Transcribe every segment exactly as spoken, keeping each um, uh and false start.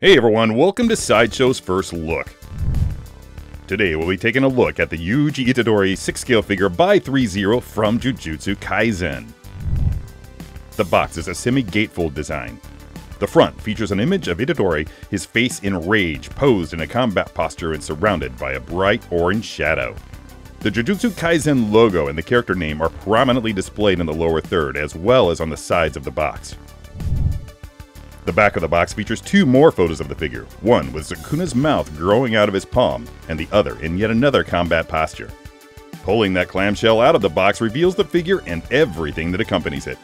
Hey everyone, welcome to Sideshow's First Look. Today we'll be taking a look at the Yuji Itadori six scale figure by three zero from Jujutsu Kaisen. The box is a semi-gatefold design. The front features an image of Itadori, his face in rage, posed in a combat posture and surrounded by a bright orange shadow. The Jujutsu Kaisen logo and the character name are prominently displayed in the lower third as well as on the sides of the box. The back of the box features two more photos of the figure, one with Sukuna's mouth growing out of his palm, and the other in yet another combat posture. Pulling that clamshell out of the box reveals the figure and everything that accompanies it.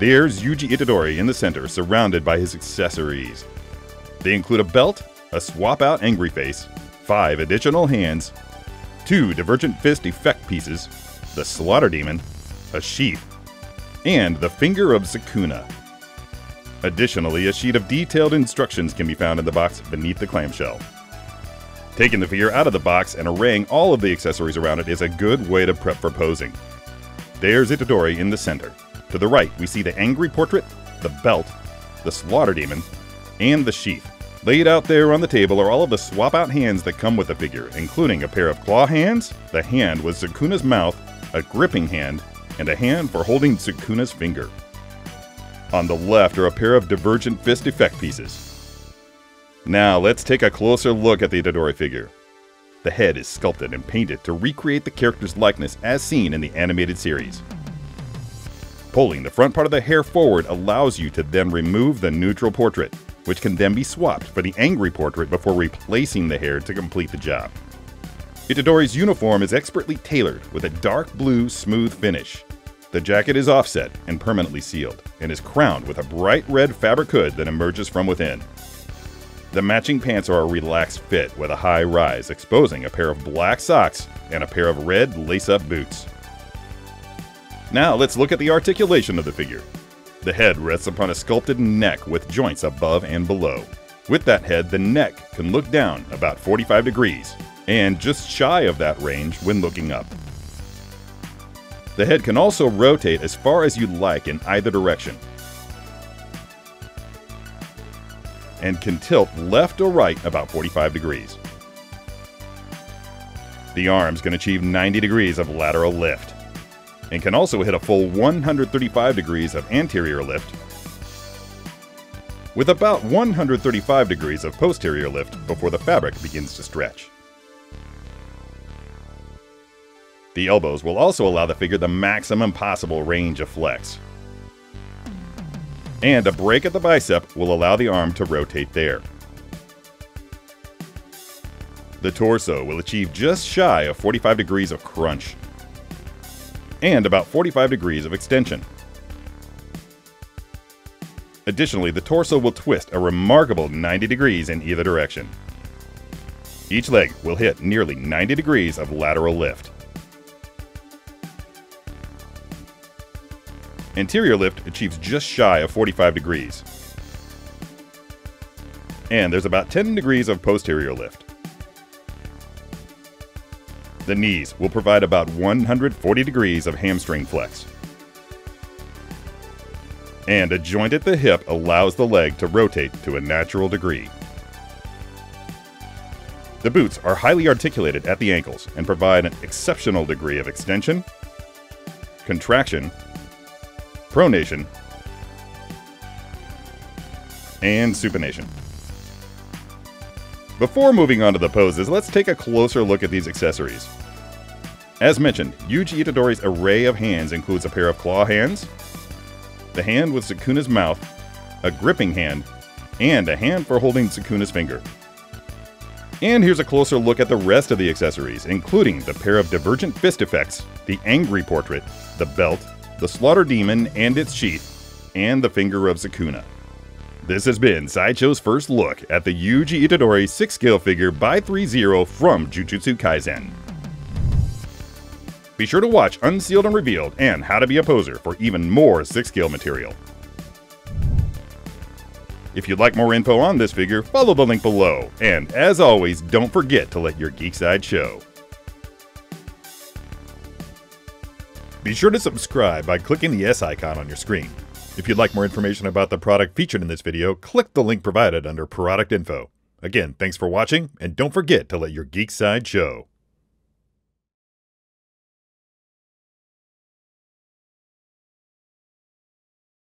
There's Yuji Itadori in the center, surrounded by his accessories. They include a belt, a swap-out angry face, five additional hands, two divergent fist effect pieces, the slaughter demon, a sheath, and the finger of Sukuna. Additionally, a sheet of detailed instructions can be found in the box beneath the clamshell. Taking the figure out of the box and arraying all of the accessories around it is a good way to prep for posing. There's Itadori in the center. To the right, we see the angry portrait, the belt, the slaughter demon, and the sheath. Laid out there on the table are all of the swap-out hands that come with the figure, including a pair of claw hands, the hand with Sukuna's mouth, a gripping hand, and a hand for holding Sukuna's finger. On the left are a pair of divergent fist effect pieces. Now let's take a closer look at the Itadori figure. The head is sculpted and painted to recreate the character's likeness as seen in the animated series. Pulling the front part of the hair forward allows you to then remove the neutral portrait, which can then be swapped for the angry portrait before replacing the hair to complete the job. Itadori's uniform is expertly tailored with a dark blue smooth finish. The jacket is offset and permanently sealed, and is crowned with a bright red fabric hood that emerges from within. The matching pants are a relaxed fit with a high rise, exposing a pair of black socks and a pair of red lace-up boots. Now let's look at the articulation of the figure. The head rests upon a sculpted neck with joints above and below. With that head, the neck can look down about forty-five degrees, and just shy of that range when looking up. The head can also rotate as far as you like in either direction, and can tilt left or right about forty-five degrees. The arms can achieve ninety degrees of lateral lift, and can also hit a full one hundred thirty-five degrees of anterior lift, with about one hundred thirty-five degrees of posterior lift before the fabric begins to stretch. The elbows will also allow the figure the maximum possible range of flex. And a break at the bicep will allow the arm to rotate there. The torso will achieve just shy of forty-five degrees of crunch, and about forty-five degrees of extension. Additionally, the torso will twist a remarkable ninety degrees in either direction. Each leg will hit nearly ninety degrees of lateral lift. Anterior lift achieves just shy of forty-five degrees. And there's about ten degrees of posterior lift. The knees will provide about one hundred forty degrees of hamstring flex. And a joint at the hip allows the leg to rotate to a natural degree. The boots are highly articulated at the ankles and provide an exceptional degree of extension, contraction, pronation, and supination. Before moving on to the poses, let's take a closer look at these accessories. As mentioned, Yuji Itadori's array of hands includes a pair of claw hands, the hand with Sukuna's mouth, a gripping hand, and a hand for holding Sukuna's finger. And here's a closer look at the rest of the accessories, including the pair of divergent fist effects, the angry portrait, the belt, the slaughter demon and its sheath, and the finger of Sukuna. This has been Sideshow's First Look at the Yuji Itadori six scale figure by three zero from Jujutsu Kaisen. Be sure to watch Unsealed and Revealed and How to Be a Poser for even more six scale material. If you'd like more info on this figure, follow the link below, and as always, don't forget to let your geek side show. Be sure to subscribe by clicking the S icon on your screen. If you'd like more information about the product featured in this video, click the link provided under product info. Again, thanks for watching, and don't forget to let your geek side show.